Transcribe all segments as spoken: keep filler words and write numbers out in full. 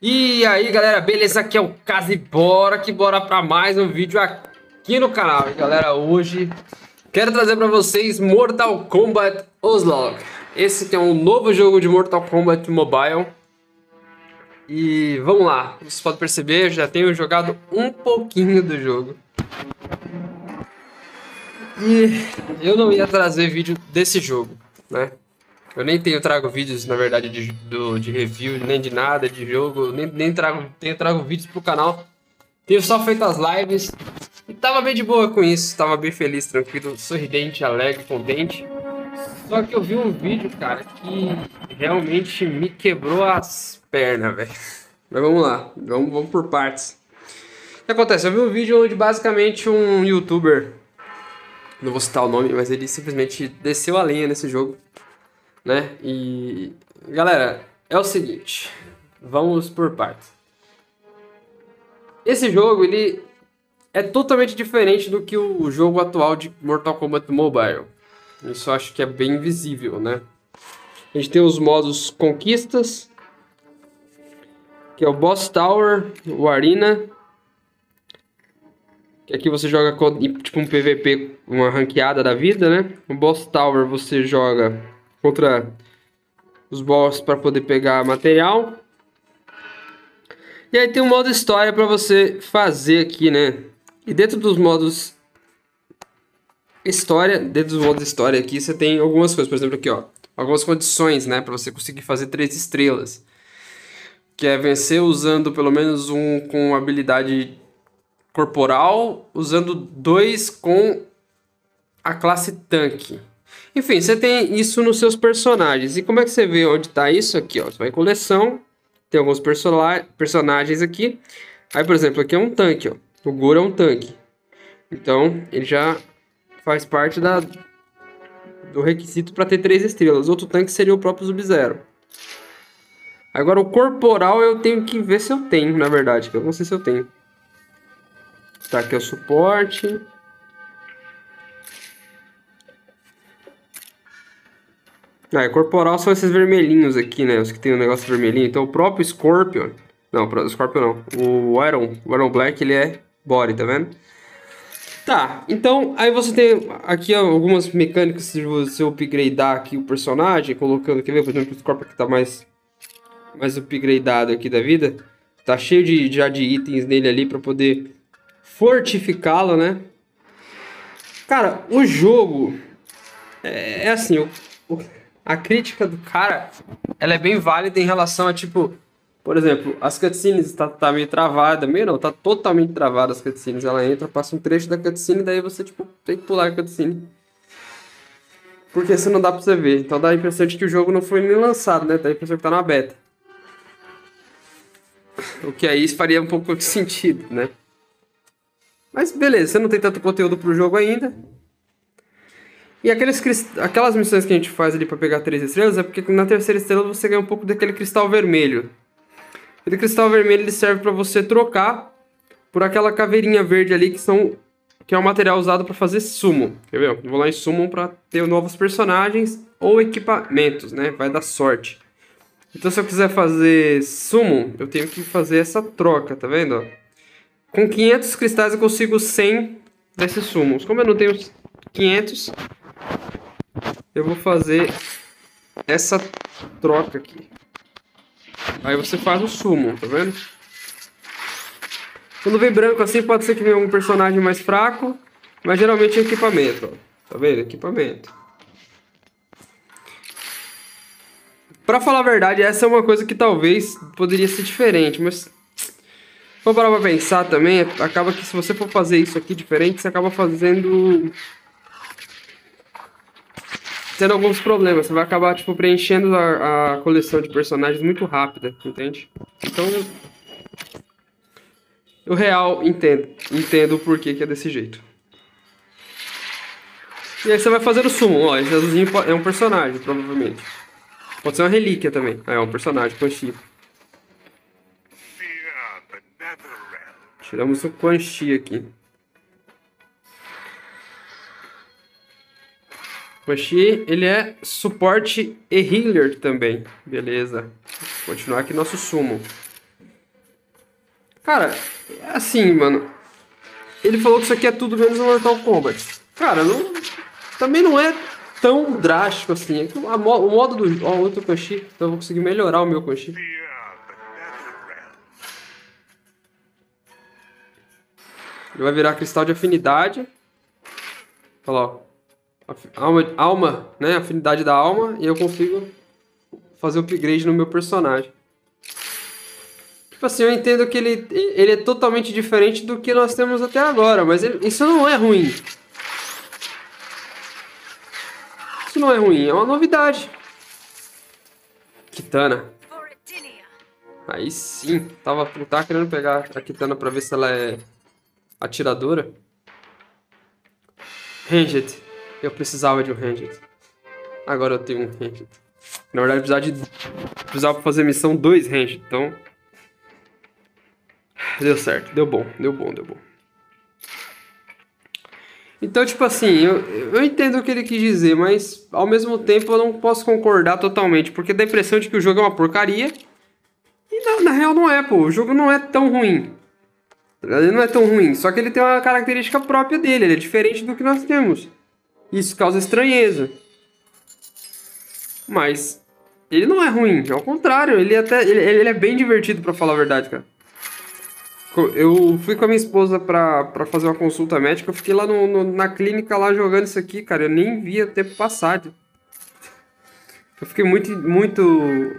E aí galera, beleza? Aqui é o Kazi, bora que bora pra mais um vídeo aqui no canal. E galera, hoje quero trazer pra vocês Mortal Kombat Onslaught. Esse que é um novo jogo de Mortal Kombat Mobile. E vamos lá, vocês podem perceber, eu já tenho jogado um pouquinho do jogo. E eu não ia trazer vídeo desse jogo, né? Eu nem tenho, trago vídeos, na verdade, de, do, de review, nem de nada, de jogo, nem, nem trago, tenho, trago vídeos pro canal. Tenho só feito as lives e tava bem de boa com isso, tava bem feliz, tranquilo, sorridente, alegre, contente. Só que eu vi um vídeo, cara, que realmente me quebrou as pernas, velho. Mas vamos lá, vamos, vamos por partes. O que acontece? Eu vi um vídeo onde basicamente um youtuber, não vou citar o nome, mas ele simplesmente desceu a lenha nesse jogo, né? E galera, é o seguinte, vamos por partes. Esse jogo, ele é totalmente diferente do que o jogo atual de Mortal Kombat Mobile. Isso eu acho que é bem visível, né? A gente tem os modos conquistas, que é o Boss Tower, o Arena, que aqui você joga tipo um P V P, uma ranqueada da vida, né? O Boss Tower você joga contra os boss para poder pegar material. E aí tem um modo história para você fazer aqui, né? E dentro dos modos história, dentro dos modos história aqui, você tem algumas coisas, por exemplo, aqui, ó, algumas condições, né, para você conseguir fazer três estrelas, que é vencer usando pelo menos um com habilidade corporal, usando dois com a classe tanque. Enfim, você tem isso nos seus personagens. E como é que você vê onde tá isso aqui, ó? Você vai em coleção, tem alguns personagens aqui. Aí, por exemplo, aqui é um tanque, ó. O Gura é um tanque. Então, ele já faz parte da, do requisito para ter três estrelas. Outro tanque seria o próprio Sub-Zero. Agora, o corporal eu tenho que ver se eu tenho, na verdade. Que eu não sei se eu tenho. Tá, aqui é o suporte. Ah, e corporal são esses vermelhinhos aqui, né? Os que tem um negócio vermelhinho. Então o próprio Scorpion... Não, o Scorpion não. O Iron, o Iron Black, ele é body, tá vendo? Tá, então aí você tem aqui algumas mecânicas se você upgradear aqui o personagem, colocando, quer ver? Por exemplo, o Scorpion que tá mais, mais upgradeado aqui da vida. Tá cheio de, já de itens nele ali pra poder fortificá-lo, né? Cara, o jogo... É, é assim, o... o... A crítica do cara, ela é bem válida em relação a, tipo... Por exemplo, as cutscenes tá, tá meio travada. Meio não, tá totalmente travada as cutscenes. Ela entra, passa um trecho da cutscene, daí você, tipo, tem que pular a cutscene. Porque isso não dá pra você ver. Então dá a impressão de que o jogo não foi nem lançado, né? Dá a impressão que tá na beta. O que aí faria um pouco de sentido, né? Mas beleza, você não tem tanto conteúdo pro jogo ainda. E aqueles crist... aquelas missões que a gente faz ali pra pegar três estrelas é porque na terceira estrela você ganha um pouco daquele cristal vermelho. E o cristal vermelho ele serve pra você trocar por aquela caveirinha verde ali que são que é o material usado pra fazer summon. Quer ver? Eu vou lá em summon pra ter novos personagens ou equipamentos, né? Vai dar sorte. Então se eu quiser fazer summon, eu tenho que fazer essa troca, tá vendo? Com quinhentos cristais eu consigo cem desses summons. Como eu não tenho quinhentos... Eu vou fazer essa troca aqui. Aí você faz o summon, tá vendo? Quando vem branco assim, pode ser que venha um personagem mais fraco. Mas geralmente é equipamento, ó. Tá vendo? Equipamento. Pra falar a verdade, essa é uma coisa que talvez poderia ser diferente. Mas vou parar pra pensar também. Acaba que se você for fazer isso aqui diferente, você acaba fazendo... tendo alguns problemas, você vai acabar tipo preenchendo a, a coleção de personagens muito rápida, entende? Então, eu real entendo, entendo o porquê que é desse jeito. E aí você vai fazer o summon, ó, esse azulzinho é um personagem, provavelmente. Pode ser uma relíquia também, ah, é um personagem, Quan Chi. Tiramos o Quan Chi aqui. Kanshi, ele é suporte e healer também. Beleza. Vou continuar aqui nosso summon. Cara, assim, mano. Ele falou que isso aqui é tudo menos Mortal Kombat. Cara, não, também não é tão drástico assim. A, a, o modo do... Ó, outro Quan Chi. Então eu vou conseguir melhorar o meu Quan Chi. Ele vai virar cristal de afinidade. Olha lá, ó. Alma, alma, né? Afinidade da alma. E eu consigo fazer o upgrade no meu personagem. Tipo assim, eu entendo que ele, ele é totalmente diferente do que nós temos até agora. Mas ele, isso não é ruim. Isso não é ruim, é uma novidade. Kitana. Aí sim. Tava, tava querendo pegar a Kitana pra ver se ela é... atiradora. Ranged. Eu precisava de um Ranged. Agora eu tenho um Ranged. Na verdade, eu precisava, de... precisava fazer missão dois Ranged. Então... deu certo. Deu bom. Deu bom. Deu bom. Então, tipo assim, eu, eu entendo o que ele quis dizer, mas ao mesmo tempo eu não posso concordar totalmente, porque dá a impressão de que o jogo é uma porcaria. E na, na real não é, pô. O jogo não é tão ruim. Ele não é tão ruim, só que ele tem uma característica própria dele, ele é diferente do que nós temos. Isso causa estranheza. Mas ele não é ruim, ao contrário, ele até ele, ele é bem divertido, pra falar a verdade, cara. Eu fui com a minha esposa pra, pra fazer uma consulta médica, eu fiquei lá no, no, na clínica lá jogando isso aqui, cara, eu nem via o tempo passar. Eu fiquei muito, muito...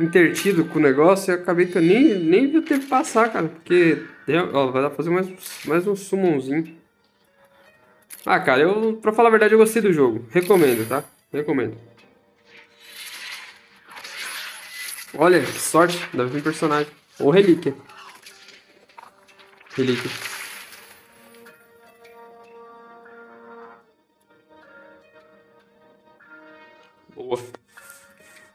intertido com o negócio e acabei que eu nem, nem vi o tempo passar, cara. Porque, ó, vai dar pra fazer mais, mais um summonzinho. Ah, cara, eu, pra falar a verdade, eu gostei do jogo. Recomendo, tá? Recomendo. Olha, que sorte. Deve vir personagem. Ou relíquia. Relíquia. Boa.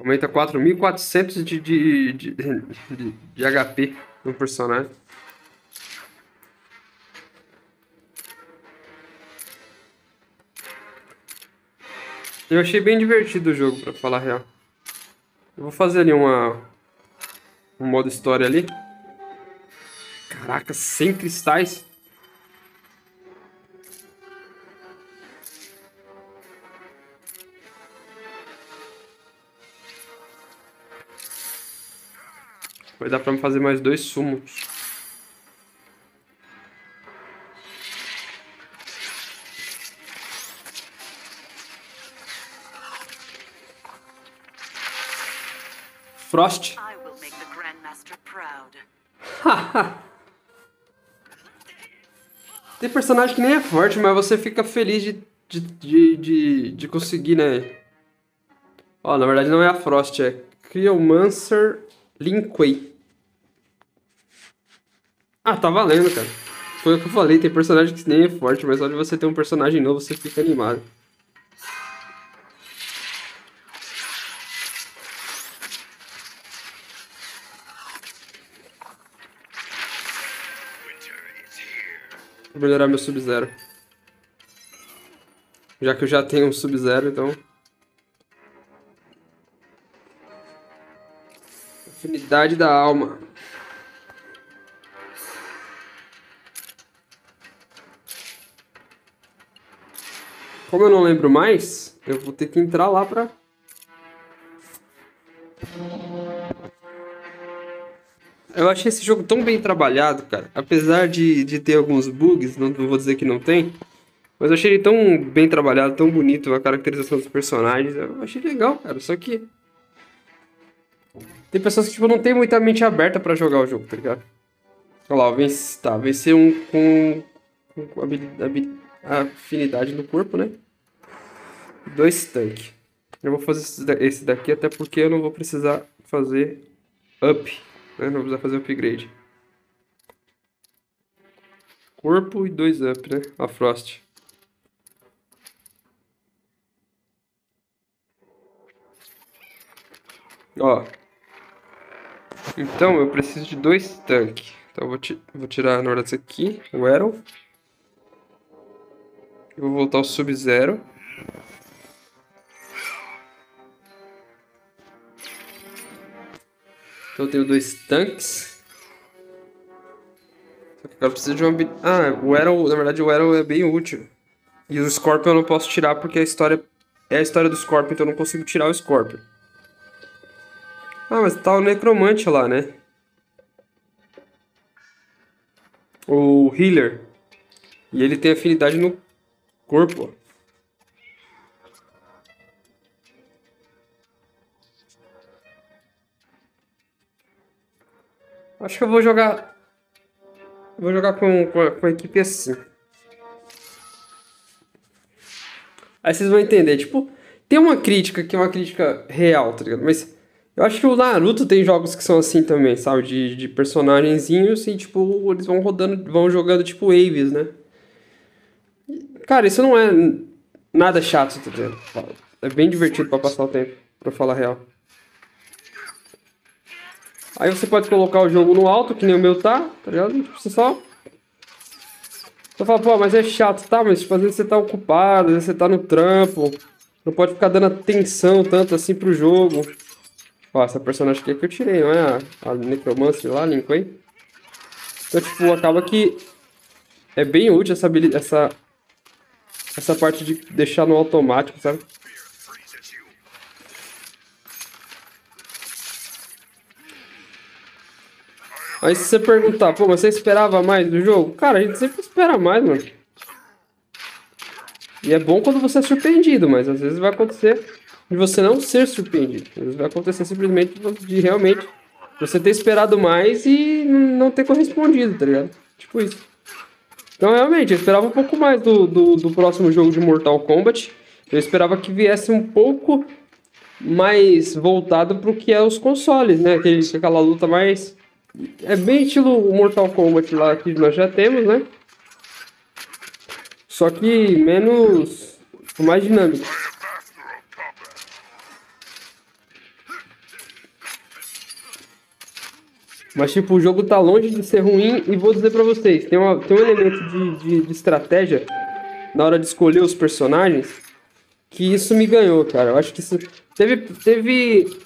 Aumenta quatro mil e quatrocentos de, de, de, de, de H P no personagem. Eu achei bem divertido o jogo, pra falar a real. Eu vou fazer ali uma... um modo história ali. Caraca, cem cristais. Vai dar pra fazer mais dois sumos. Frost. Tem personagem que nem é forte, mas você fica feliz de, de, de, de, de conseguir, né? Ó, na verdade não é a Frost, é Criomancer Lin Kuei. Ah, tá valendo, cara. Foi o que eu falei, tem personagem que nem é forte, mas onde você tem um personagem novo, você fica animado. Vou melhorar meu Sub-Zero. Já que eu já tenho um Sub-Zero, então... afinidade da alma. Como eu não lembro mais, eu vou ter que entrar lá pra... Eu achei esse jogo tão bem trabalhado, cara. Apesar de, de ter alguns bugs, não, não vou dizer que não tem. Mas eu achei ele tão bem trabalhado, tão bonito, a caracterização dos personagens. Eu achei legal, cara. Só que... tem pessoas que tipo, não tem muita mente aberta pra jogar o jogo, tá ligado? Olha lá, eu venci, tá, vencer um com... com habilidade... a afinidade do corpo, né? Dois tanques. Eu vou fazer esse daqui até porque eu não vou precisar fazer up, né? Não vou precisar fazer upgrade. Corpo e dois up, né? A Frost. Ó. Então eu preciso de dois tanques. Então eu vou, ti vou tirar na hora disso aqui, o Arrow. Eu vou voltar ao Sub-Zero. Então eu tenho dois tanques. Só que agora precisa de uma... Ah, o Arrow, na verdade o Arrow é bem útil. E o Scorpion eu não posso tirar porque a história... É a história do Scorpion, então eu não consigo tirar o Scorpion. Ah, mas tá o Necromante lá, né? O Healer. E ele tem afinidade no corpo. Acho que eu vou jogar... Vou jogar com, com, a, com a equipe assim. Aí vocês vão entender, tipo... Tem uma crítica que é uma crítica real, tá ligado? Mas... Eu acho que o Naruto tem jogos que são assim também, sabe? De, de personagenzinhos e, tipo, eles vão rodando, vão jogando, tipo, waves, né? Cara, isso não é nada chato, tá vendo? É bem divertido pra passar o tempo, pra falar a real. Aí você pode colocar o jogo no alto, que nem o meu tá, tá ligado? Você só... Só fala, pô, mas é chato, tá? Mas, tipo, às vezes você tá ocupado, às vezes você tá no trampo. Não pode ficar dando atenção tanto assim pro jogo. Ó, essa personagem aqui é que eu tirei, não é? A, a Necromancer lá, Lin Kuei. Então, tipo, acaba que é bem útil essa, essa, essa parte de deixar no automático, sabe? Aí se você perguntar, pô, mas você esperava mais do jogo? Cara, a gente sempre espera mais, mano. E é bom quando você é surpreendido, mas às vezes vai acontecer... de você não ser surpreendido. Isso vai acontecer simplesmente de realmente você ter esperado mais e não ter correspondido, tá ligado? Tipo isso. Então, realmente, eu esperava um pouco mais do, do, do próximo jogo de Mortal Kombat. Eu esperava que viesse um pouco mais voltado pro que é os consoles, né? Aquele, aquela luta mais... É bem estilo Mortal Kombat lá que nós já temos, né? Só que menos... mais dinâmico. Mas, tipo, o jogo tá longe de ser ruim e vou dizer pra vocês, tem, uma, tem um elemento de, de, de estratégia na hora de escolher os personagens que isso me ganhou, cara. Eu acho que isso... Teve... Teve,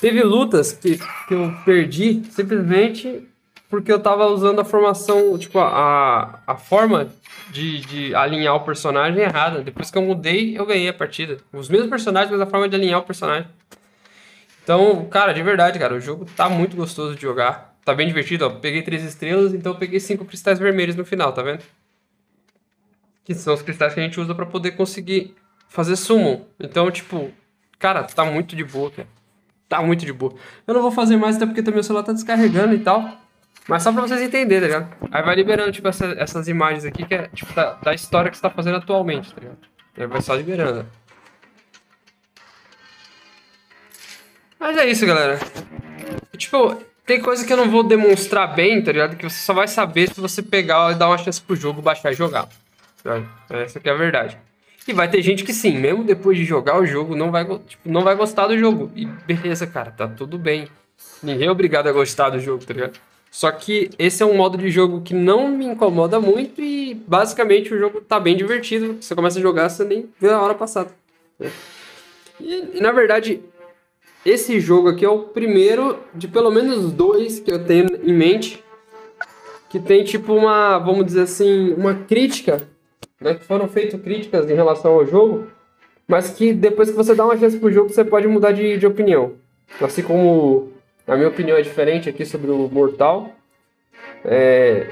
teve lutas que, que eu perdi simplesmente porque eu tava usando a formação, tipo, a, a forma de, de alinhar o personagem errada. Depois que eu mudei, eu ganhei a partida. Os mesmos personagens, mas a forma de alinhar o personagem. Então, cara, de verdade, cara, o jogo tá muito gostoso de jogar. Tá bem divertido, ó. Peguei três estrelas, então eu peguei cinco cristais vermelhos no final, tá vendo? Que são os cristais que a gente usa pra poder conseguir fazer summon. Então, tipo, cara, tá muito de boa, cara. Tá muito de boa. Eu não vou fazer mais até porque também o celular tá descarregando e tal. Mas só pra vocês entenderem, tá ligado? Aí vai liberando, tipo, essa, essas imagens aqui que é, tipo, da, da história que você tá fazendo atualmente, tá ligado? Aí vai só liberando, né? Mas é isso, galera. Tipo, tem coisa que eu não vou demonstrar bem, tá ligado? Que você só vai saber se você pegar e dar uma chance pro jogo, baixar e jogar. Essa aqui é a verdade. E vai ter gente que sim, mesmo depois de jogar o jogo, não vai, tipo, não vai gostar do jogo. E beleza, cara, tá tudo bem. Ninguém é obrigado a gostar do jogo, tá ligado? Só que esse é um modo de jogo que não me incomoda muito e basicamente o jogo tá bem divertido. Você começa a jogar, você nem vê a hora passada. E na verdade... Esse jogo aqui é o primeiro de pelo menos dois que eu tenho em mente. Que tem tipo uma, vamos dizer assim, uma crítica. Né, que foram feitas críticas em relação ao jogo. Mas que depois que você dá uma chance pro jogo, você pode mudar de, de opinião. Assim como a minha opinião é diferente aqui sobre o Mortal. É,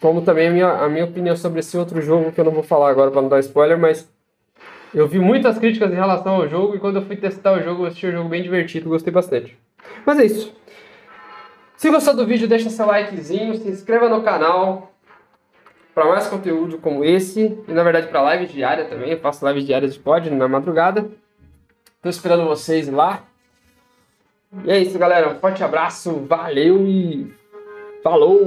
como também a minha, a minha opinião sobre esse outro jogo, que eu não vou falar agora para não dar spoiler, mas... Eu vi muitas críticas em relação ao jogo e quando eu fui testar o jogo, eu achei o jogo bem divertido, gostei bastante. Mas é isso. Se gostou do vídeo, deixa seu likezinho, se inscreva no canal para mais conteúdo como esse. E na verdade para live diária também, eu faço live diária de pod na madrugada. Tô esperando vocês lá. E é isso, galera. Um forte abraço, valeu e falou!